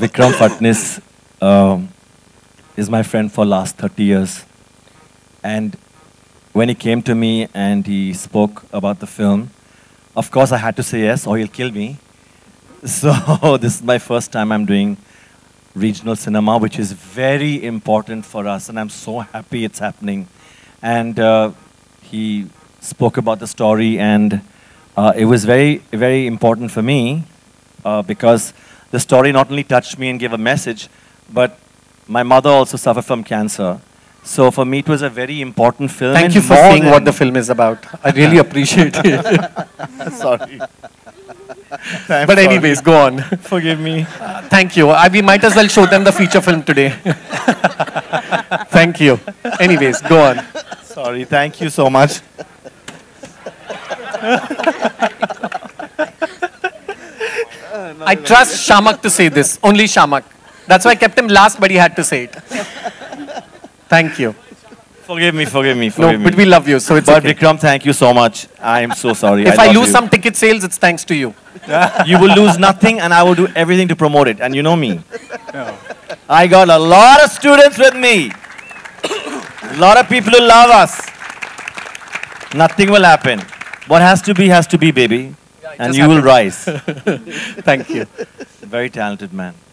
Vikram Phadnis is my friend for last 30 years, and when he came to me and he spoke about the film, of course I had to say yes or he'll kill me. So this is my first time I'm doing regional cinema, which is very important for us, and I'm so happy it's happening. And he spoke about the story, and it was very, very important for me because the story not only touched me and gave a message, but my mother also suffered from cancer. So for me, it was a very important film. Thank you for saying what the film is about. I really appreciate it. Sorry. But anyways, go on. Forgive me. Thank you. We might as well show them the feature film today. Thank you. Anyways, go on. Sorry. Thank you so much. I trust Shiamak to say this. Only Shiamak. That's why I kept him last, but he had to say it. Thank you. Forgive me. But we love you, so it's okay. Vikram, thank you so much. I am so sorry. If I lose some ticket sales, it's thanks to you. You will lose nothing, and I will do everything to promote it. And you know me. No. I got a lot of students with me. A lot of people who love us. Nothing will happen. What has to be, baby. Yeah, and you will rise. Thank you. Very talented man.